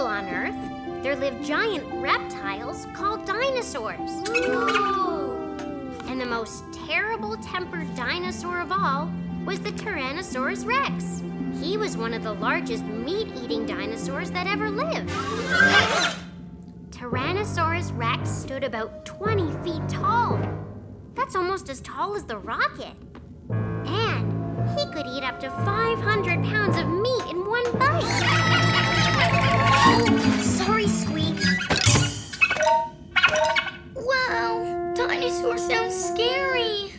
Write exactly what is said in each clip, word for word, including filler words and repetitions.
normal on Earth, there lived giant reptiles called dinosaurs. Ooh. And the most terrible-tempered dinosaur of all was the Tyrannosaurus Rex. He was one of the largest meat-eating dinosaurs that ever lived. Tyrannosaurus Rex stood about twenty feet tall. That's almost as tall as the rocket. And he could eat up to five hundred pounds of meat in one bite. Oh, sorry, Squeak. Wow, dinosaurs sound scary.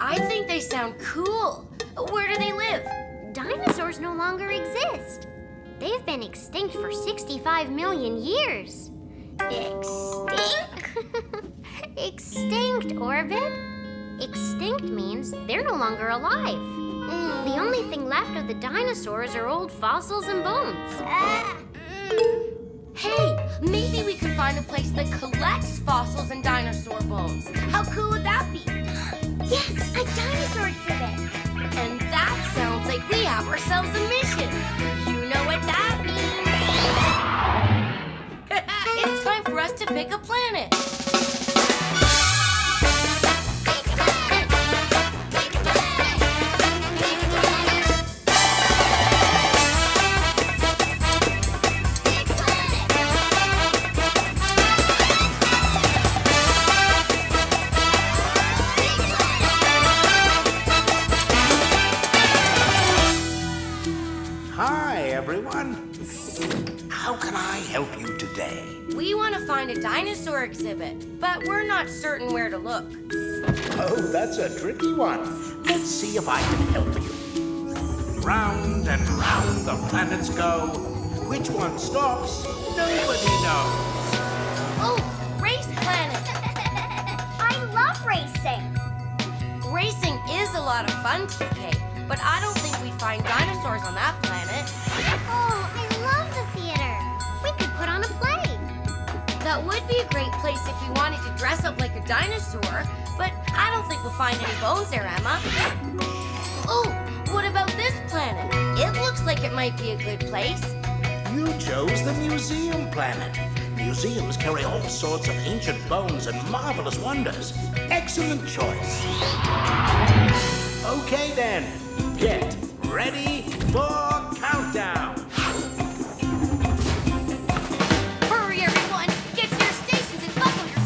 I think they sound cool. Where do they live? Dinosaurs no longer exist. They've been extinct for sixty-five million years. Extinct? Extinct, Orbit. Extinct means they're no longer alive. Mm. The only thing left of the dinosaurs are old fossils and bones. Ah. Mm. Hey, maybe we could find a place that collects fossils and dinosaur bones. How cool would that be? Yes, a dinosaur exhibit. And that sounds like we have ourselves a mission. You know what that means. It's time for us to pick a planet. How can I help you today? We want to find a dinosaur exhibit, but we're not certain where to look. Oh, that's a tricky one. Let's see if I can help you. Round and round the planets go. Which one stops? Nobody knows. Oh, Race Planet. I love racing. Racing is a lot of fun, T K, but I don't think we'd find dinosaurs on that planet. Oh, I love the theater. We could put on a play. That would be a great place if you wanted to dress up like a dinosaur, but I don't think we'll find any bones there, Emma. Oh, what about this planet? It looks like it might be a good place. You chose the museum planet. Museums carry all sorts of ancient bones and marvelous wonders. Excellent choice. Okay then, get ready for countdown. Hurry, everyone! Get to your stations and buckle your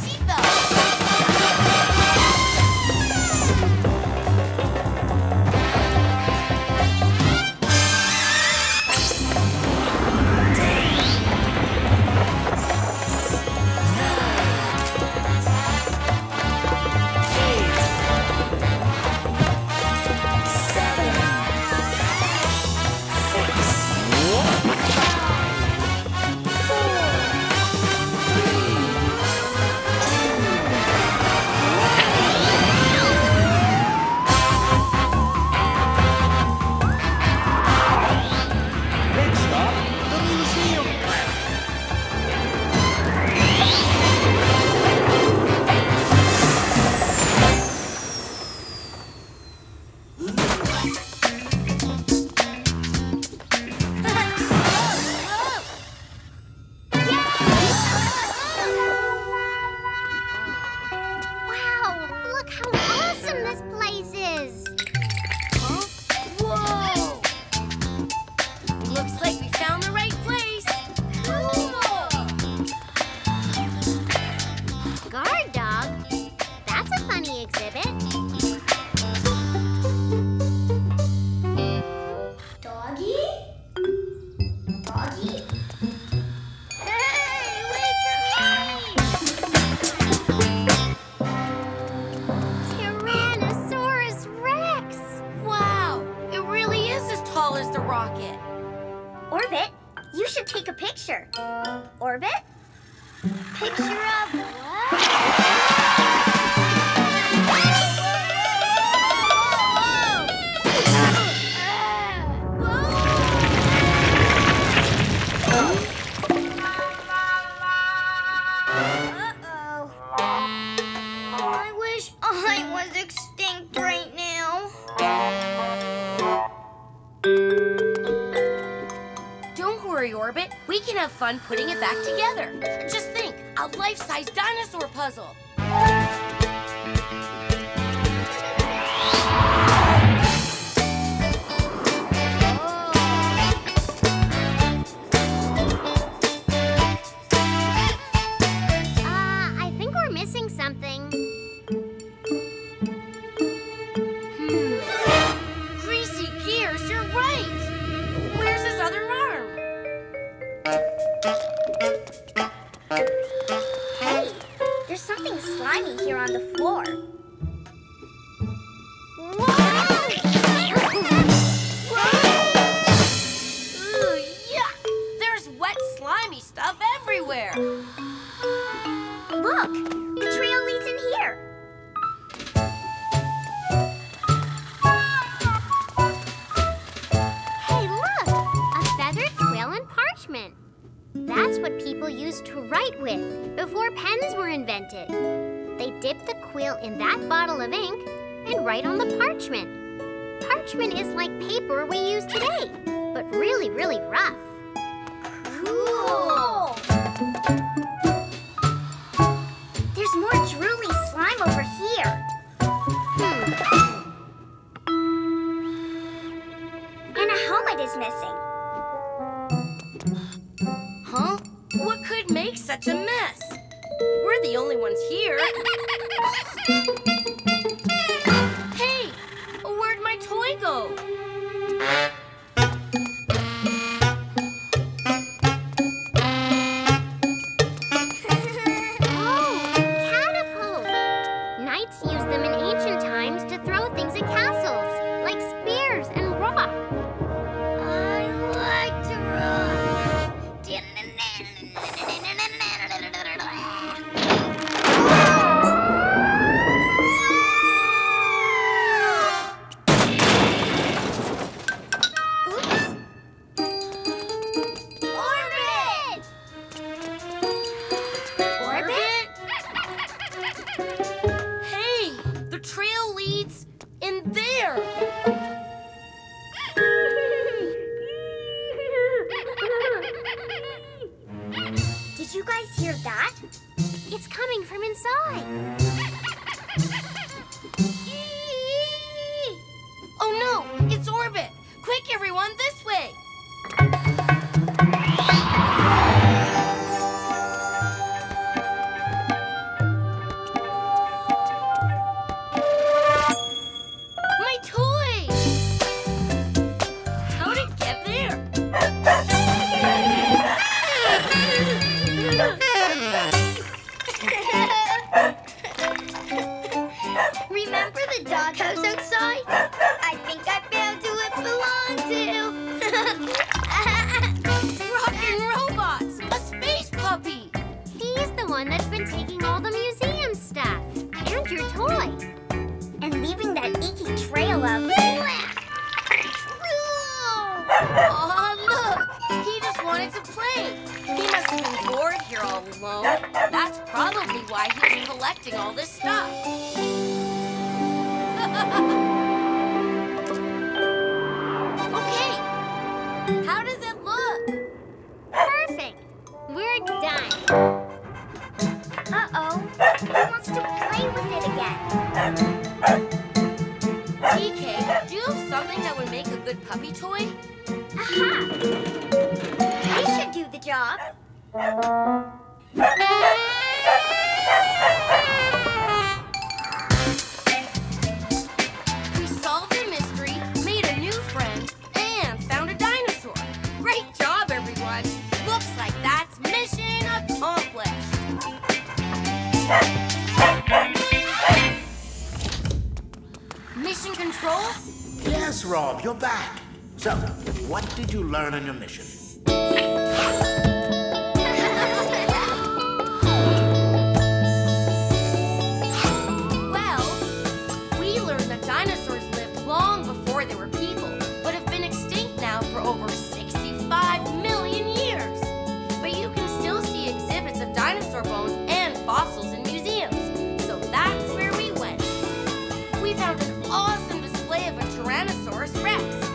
fun putting it back together. Just think, a life-size dinosaur puzzle. Rex,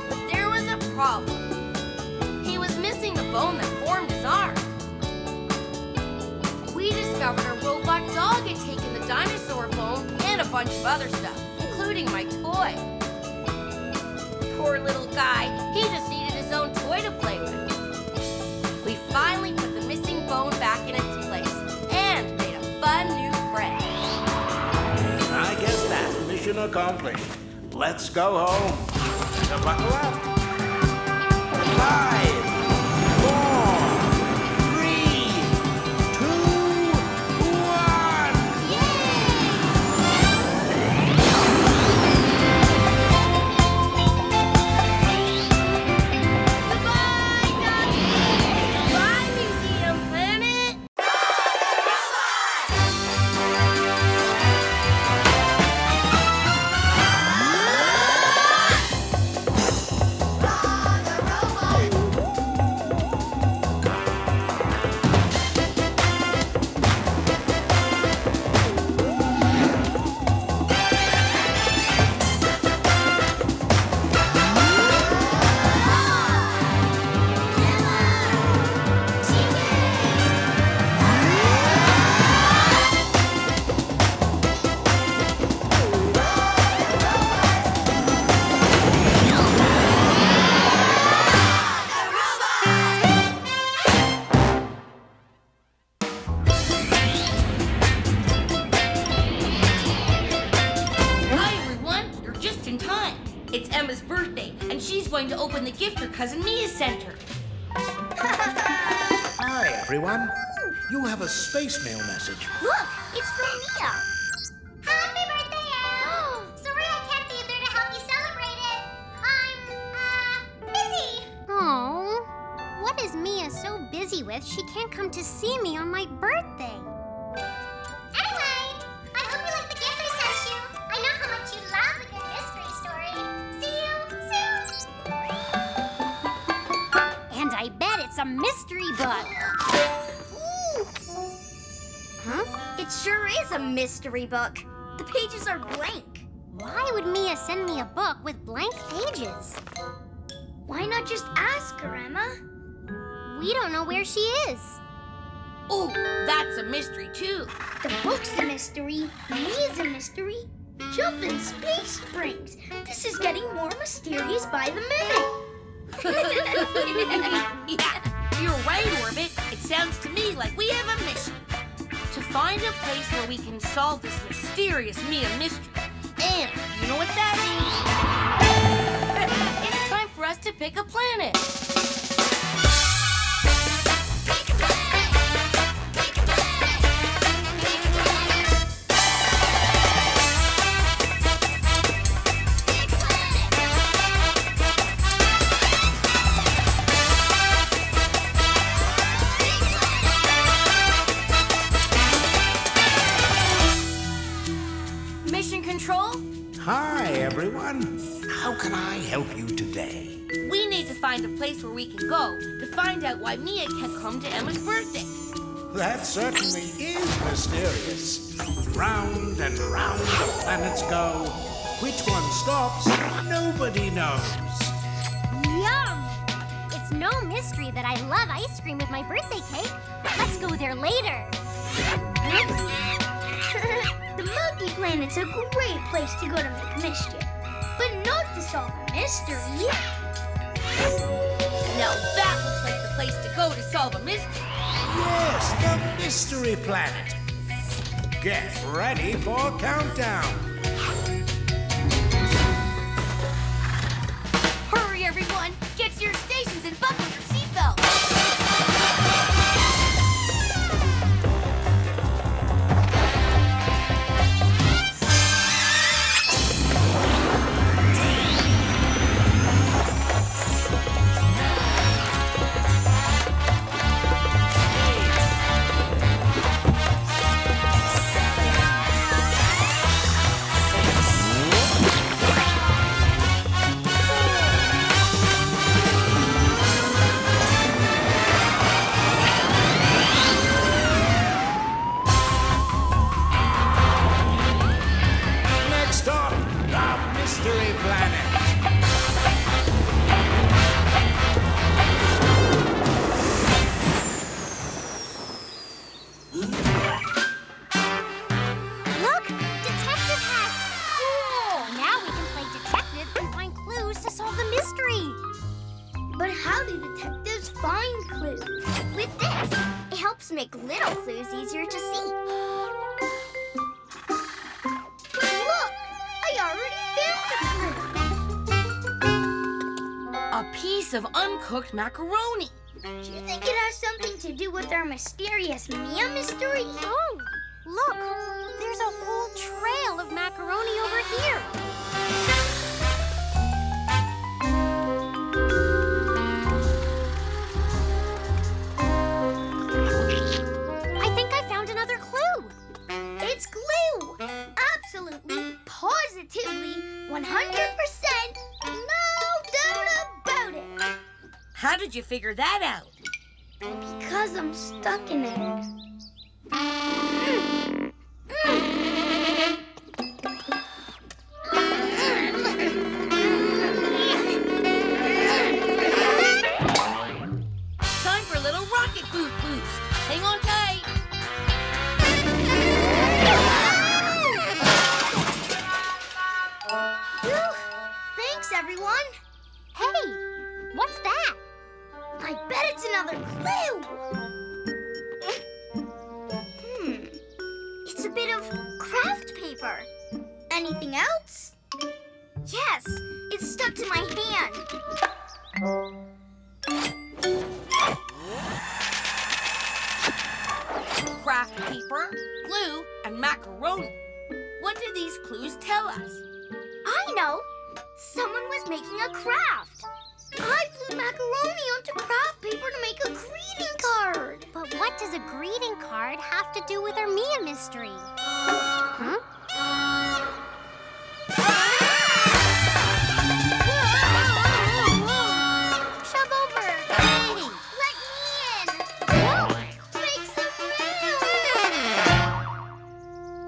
but there was a problem. He was missing the bone that formed his arm. Governor Robot Dog had taken the dinosaur bone and a bunch of other stuff, including my toy. Poor little guy, he just needed his own toy to play with. We finally put the missing bone back in its place and made a fun new friend. I guess that's mission accomplished. Let's go home. So buckle up. Five, four, three, two, one. Yay! Goodbye, Dougie. Goodbye, Museum Planet. Cousin Mia sent her. Hi, everyone. You have a space mail message. Look, it's from Mia. Happy birthday, Em! Sorry I can't be there to help you celebrate it. I'm, uh, busy. Oh, what is Mia so busy with she can't come to see me on my birthday? Anyway, I hope you like the gift I sent you. I know how much you love a good mystery story. I bet it's a mystery book. Huh? It sure is a mystery book. The pages are blank. Why would Mia send me a book with blank pages? Why not just ask her, Emma? We don't know where she is. Oh, that's a mystery too. The book's a mystery. Mia's a mystery. Jump in space springs. This is getting more mysterious by the minute. Yeah, you're right, Orbit. It sounds to me like we have a mission. To find a place where we can solve this mysterious Mia mystery. And you know what that means? It's time for us to pick a planet. Pick a planet! Pick a planet! Pick a planet! Hi, everyone. How can I help you today? We need to find a place where we can go to find out why Mia can't come to Emma's birthday. That certainly is mysterious. Round and round the planets go. Which one stops, nobody knows. Yum! It's no mystery that I love ice cream with my birthday cake. Let's go there later. The Milky Planet's a great place to go to make mischief, but not to solve a mystery. Now that looks like the place to go to solve a mystery. Yes, the Mystery Planet. Get ready for countdown. Hurry, everyone. Get to your stations and buckle your seatbelts. Planet. maps make little clues easier to see. Look! I already found a clue! A piece of uncooked macaroni. Do you think it has something to do with our mysterious Mia mystery? Oh, look! There's a whole trail of macaroni over here. I think I found another clue. It's glue! Absolutely, positively, one hundred percent, no doubt about it. How did you figure that out? Because I'm stuck in it. Mm. Mm. Time for a little rocket boot boost. Hang on tight. Whew. Thanks, everyone. Hey, what's that? I bet it's another clue! Hmm. It's a bit of craft paper. Anything else? Yes, it's stuck to my hand. Craft paper, glue, and macaroni. What do these clues tell us? I know! Someone was making a craft. I glued macaroni onto craft paper to make a greeting card. But what does a greeting card have to do with our Mia mystery? Huh? Shove over. Hey. Let me in. Whoa.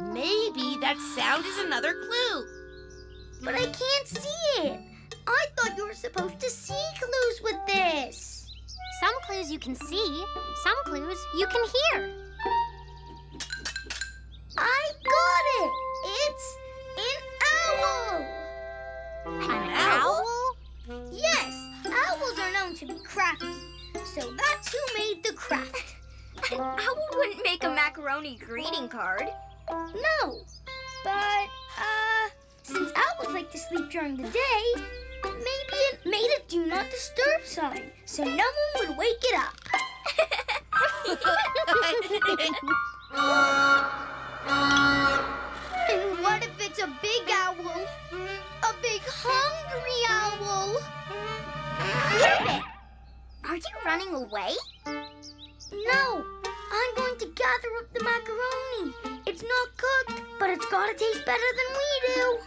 Make some noise. Maybe that sound is another clue. But I can't see it. I thought you were supposed to see clues with this. Some clues you can see, some clues you can hear. I got it! It's an owl! An, an owl? owl? Yes, owls are known to be crafty, so that's who made the craft. An owl wouldn't make a macaroni greeting card. No, but, uh, since owls like to sleep during the day, maybe it made a do not disturb sign, so no one would wake it up. And what if it's a big owl? A big hungry owl? Orbit, are you running away? No, I'm going to gather up the macaroni. It's not cooked, but it's gotta taste better than we do.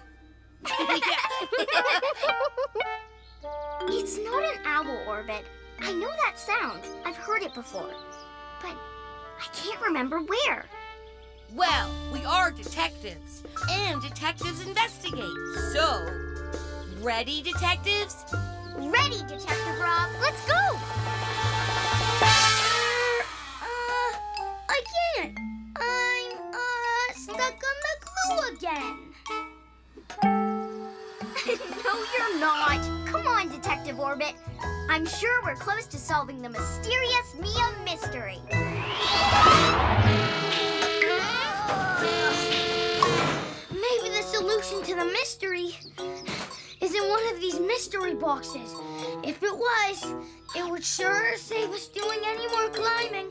It's not an owl, Orbit. I know that sound. I've heard it before. But I can't remember where. Well, we are detectives. And detectives investigate. So, ready, detectives? Ready, Detective Rob. Let's go! Uh, I can't. I'm, uh, stuck on the glue again. No, you're not. Come on, Detective Orbit. I'm sure we're close to solving the mysterious Mia mystery. Maybe the solution to the mystery is in one of these mystery boxes. If it was, it would sure save us doing any more climbing.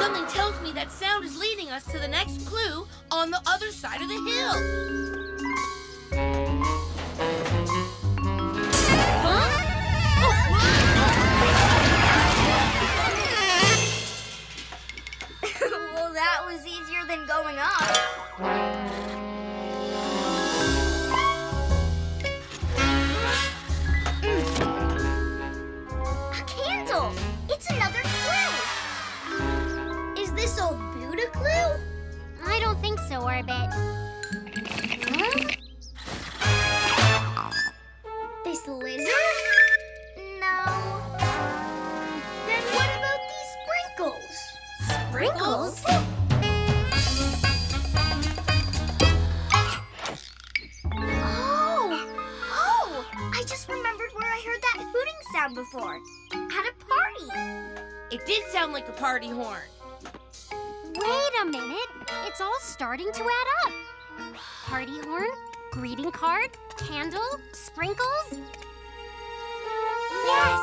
Something tells me that sound is leading us to the next clue on the other side of the hill. Huh? Oh. Well, that was easier than going up. Mm. A candle! It's another clue! Is this old Buddha clue? I don't think so, Orbit. Huh? This lizard? No. Then what about these sprinkles? Sprinkles? Oh! Oh! I just remembered where I heard that hooting sound before. At a party. It did sound like a party horn. Wait a minute. It's all starting to add up. Party horn, greeting card, candle, sprinkles. Yes!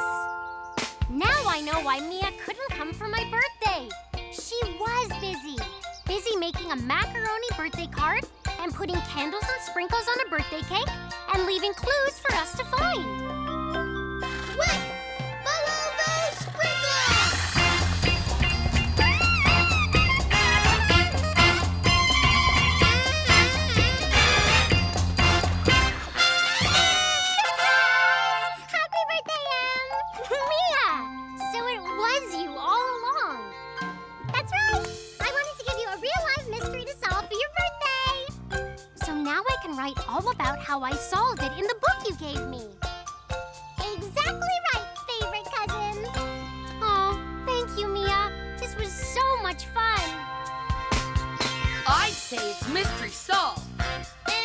Now I know why Mia couldn't come for my birthday. She was busy. Busy making a macaroni birthday card and putting candles and sprinkles on a birthday cake and leaving clues for us to find. What? Follow those sprinkles! Happy birthday, Em! Mia! So it was you all along. That's right. I wanted to give you a real-life mystery to solve for your birthday. So now I can write all about how I solved it in the book you gave me. Exactly right, favorite cousin. Oh, thank you, Mia. This was so much fun. I'd say it's mystery solved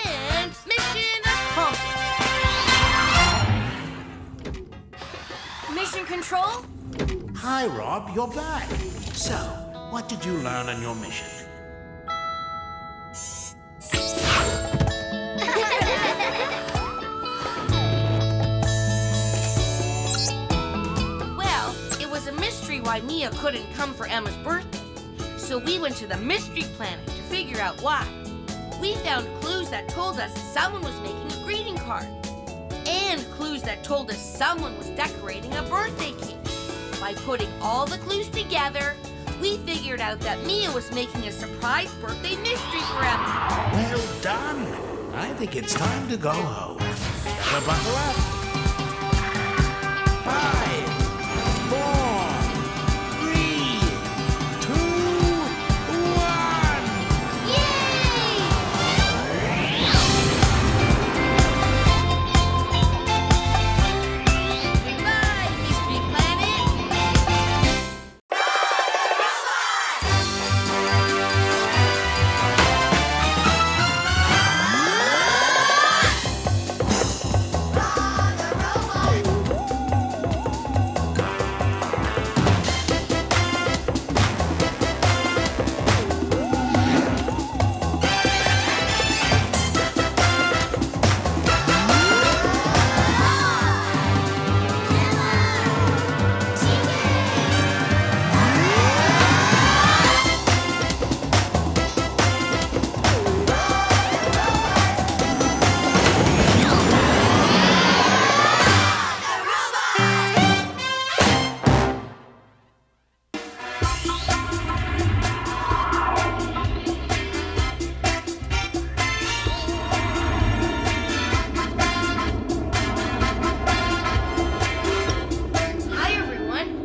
and mission accomplished. Mission control? Hi, Rob, you're back. So, what did you learn on your mission? Well, it was a mystery why Mia couldn't come for Emma's birthday. So we went to the mystery planet to figure out why. We found clues that told us someone was making a greeting card. And clues that told us someone was decorating a birthday cake. By putting all the clues together, we figured out that Mia was making a surprise birthday mystery for Emma. Well done. I think it's time to go home. So buckle up. Five, four, three, two, one. Yay! Goodbye, Mystery Planet. Hi, everyone.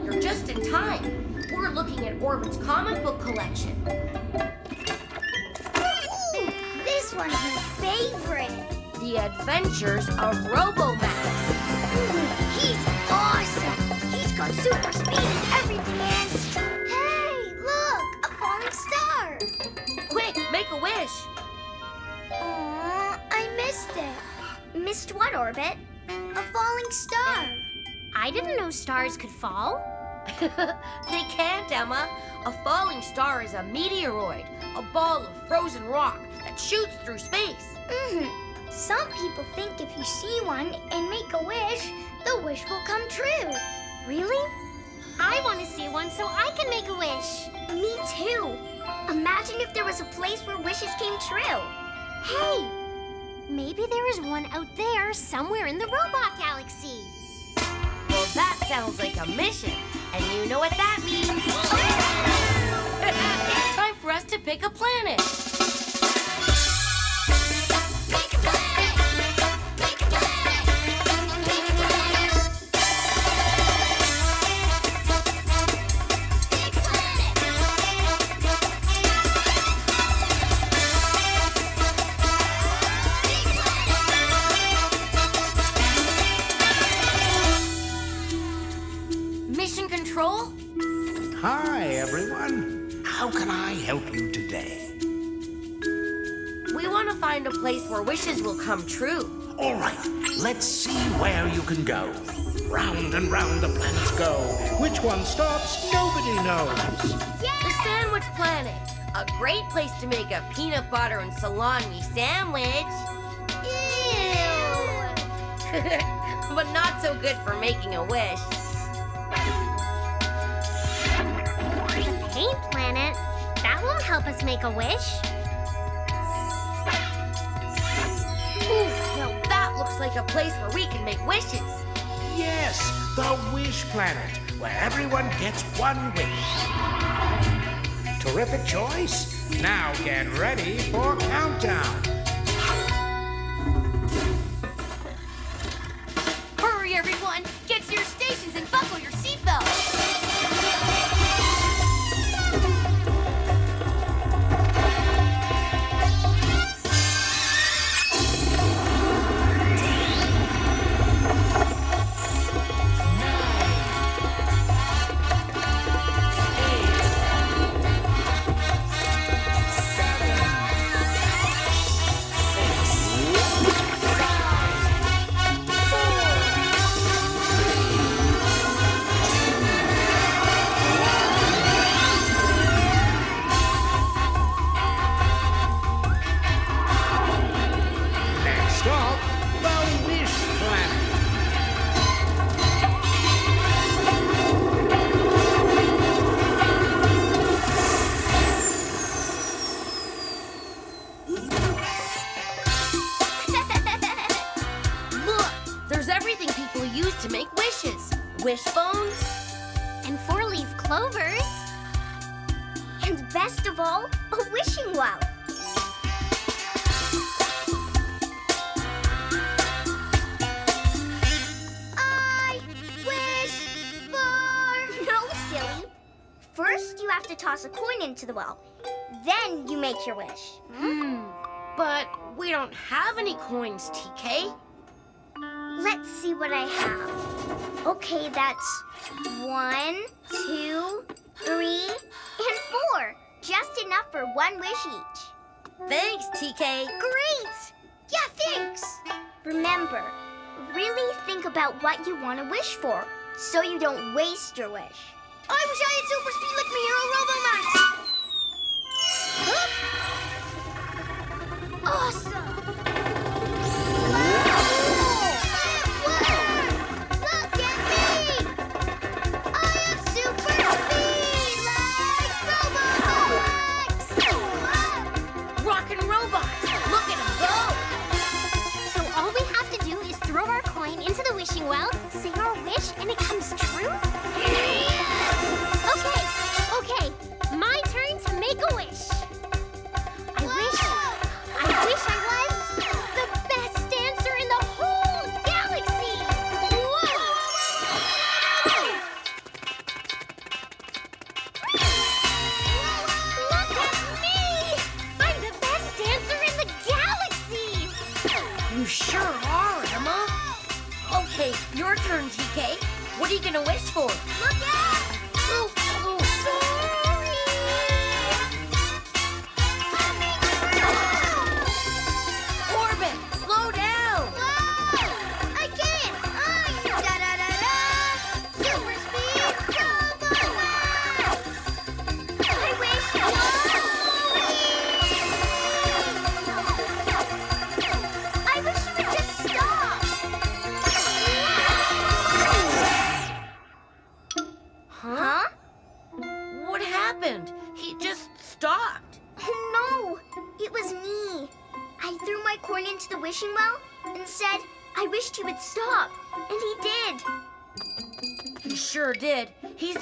You're just in time. We're looking at Orbit's comic book collection. Ooh, this one's my favorite. The Adventures of Robo-Max. Ooh, he's awesome. He's got super speed and everything, man. Hey, look, a falling star. Quick, make a wish. Aw, I missed it. Missed what, Orbit? A falling star. I didn't know stars could fall. They can't, Emma. A falling star is a meteoroid, a ball of frozen rock that shoots through space. Mm-hmm. Some people think if you see one and make a wish, the wish will come true. Really? I want to see one so I can make a wish. Me too. Imagine if there was a place where wishes came true. Hey, maybe there is one out there somewhere in the Robot Galaxy. Well, that sounds like a mission, and you know what that means. It's time for us to pick a planet. Pick a planet! Pick a planet! Pick a planet! Pick a planet! Mission Control? Hi, everyone. How can I help you today? We want to find a place where wishes will come true. All right, let's see where you can go. Round and round the planets go. Which one stops, nobody knows. Yay! The Sandwich Planet. A great place to make a peanut butter and salami sandwich. Ew! But not so good for making a wish. The Paint Planet? That won't help us make a wish. Ooh, well, that looks like a place where we can make wishes. Yes, the Wish Planet, where everyone gets one wish. Terrific choice. Now get ready for countdown. Hurry, everyone. Get to your stations and buckle your seatbelts. Into the well. Then you make your wish. Hmm. But we don't have any coins, T K. Let's see what I have. Okay, that's one, two, three, and four. Just enough for one wish each. Thanks, T K. Great! Yeah, thanks. Remember, really think about what you want to wish for so you don't waste your wish. I wish I had super speed like my hero Robo-Max! Huh? Awesome! Wow! Whoa! Whoa! Look at me! I have super speed like Robo-Max! Rockin' robots! Look at them go! So all we have to do is throw our coin into the wishing well, say our wish, and it comes true?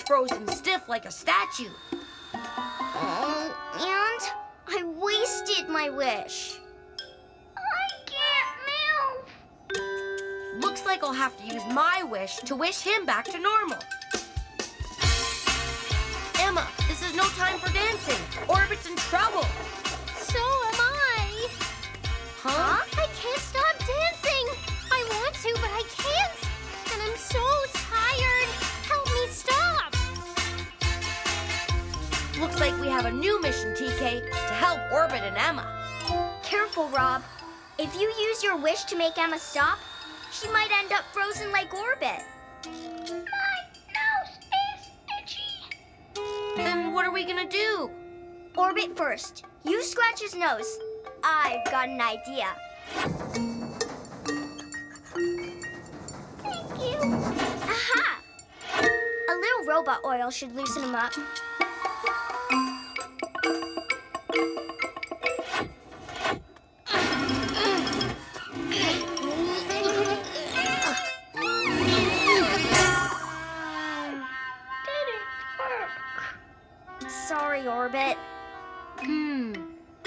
Frozen stiff like a statue. Oh, and I wasted my wish. I can't move. Looks like I'll have to use my wish to wish him back to normal. Emma, this is no time for dancing. Orbit's in trouble. So am I. Huh? I can't stop dancing. I want to, but I can't. And I'm so tired. Help me stop. Looks like we have a new mission, T K, to help Orbit and Emma. Careful, Rob. If you use your wish to make Emma stop, she might end up frozen like Orbit. My nose is itchy. Then what are we gonna do? Orbit first. You scratch his nose. I've got an idea. Thank you. Aha! A little robot oil should loosen him up. Sorry, Orbit. Hmm.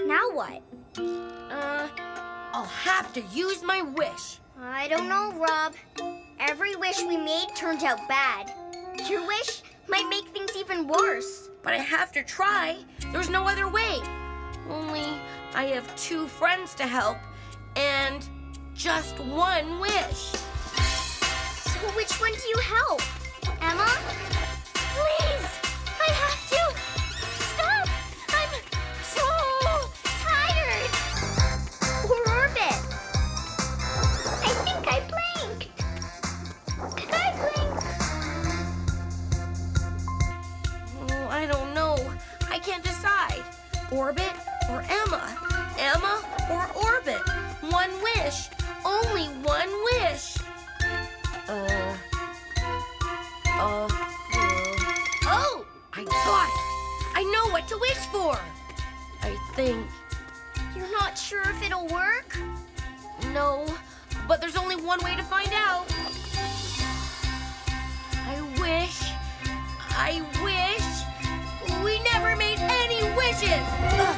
Now what? Uh, I'll have to use my wish. I don't know, Rob. Every wish we made turned out bad. Your wish might make things even worse. But I have to try. There's no other way. Only I have two friends to help and just one wish. So which one do you help? Emma? Please, I have to. Stop! I'm so tired. Poor Orbit. I think I blinked. Did I blink? Oh, I don't know. I can't decide. Orbit or Emma? Emma or Orbit? One wish. Only one wish. Uh. Uh. Oh! I got it. I know what to wish for. I think. You're not sure if it'll work? No, but there's only one way to find out. I wish, I wish we never made any wishes. Ugh.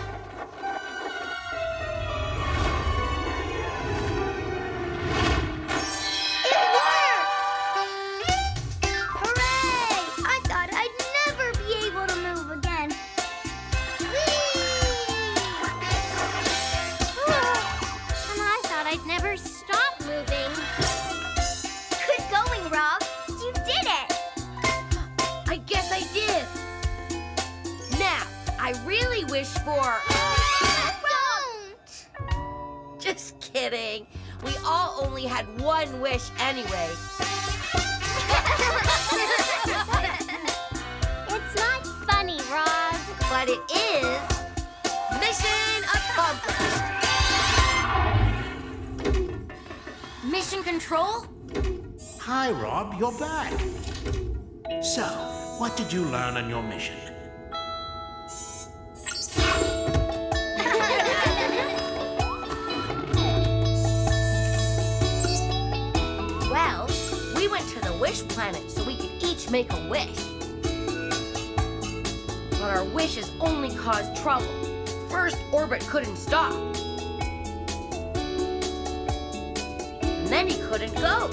We all only had one wish anyway. It's not funny, Rob. But it is mission accomplished. Mission control? Hi, Rob, you're back. So, what did you learn on your mission? Planet so we could each make a wish. But our wishes only caused trouble. First, Orbit couldn't stop. And then he couldn't go.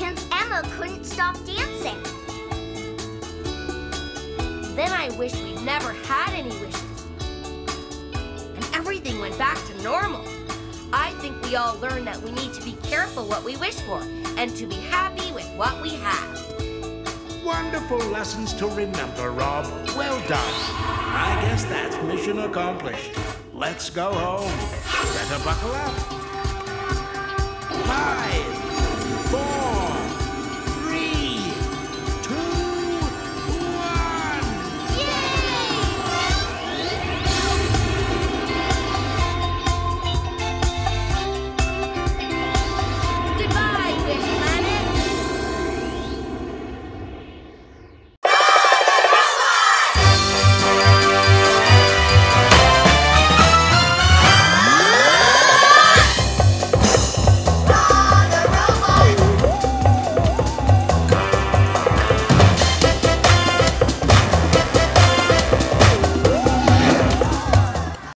And Emma couldn't stop dancing. Then I wished we'd never had any wishes. And everything went back to normal. I think we all learned that we need to be careful what we wish for and to be happy with what we have. Wonderful lessons to remember, Rob. Well done. I guess that's mission accomplished. Let's go home. Better buckle up. Bye.